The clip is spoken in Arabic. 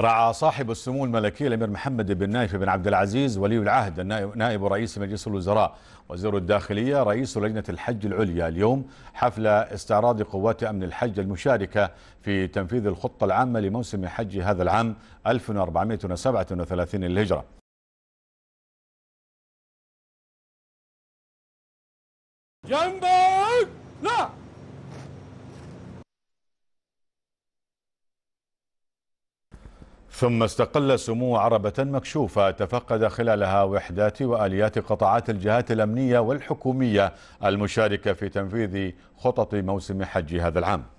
رعى صاحب السمو الملكي الأمير محمد بن نايف بن عبدالعزيز ولي العهد نائب رئيس مجلس الوزراء وزير الداخلية رئيس لجنة الحج العليا اليوم حفل استعراض قوات أمن الحج المشاركة في تنفيذ الخطة العامة لموسم حج هذا العام 1437 للهجرة. جنبك لا. ثم استقل سمو عربة مكشوفة تفقد خلالها وحدات وآليات قطاعات الجهات الأمنية والحكومية المشاركة في تنفيذ خطط موسم حج هذا العام.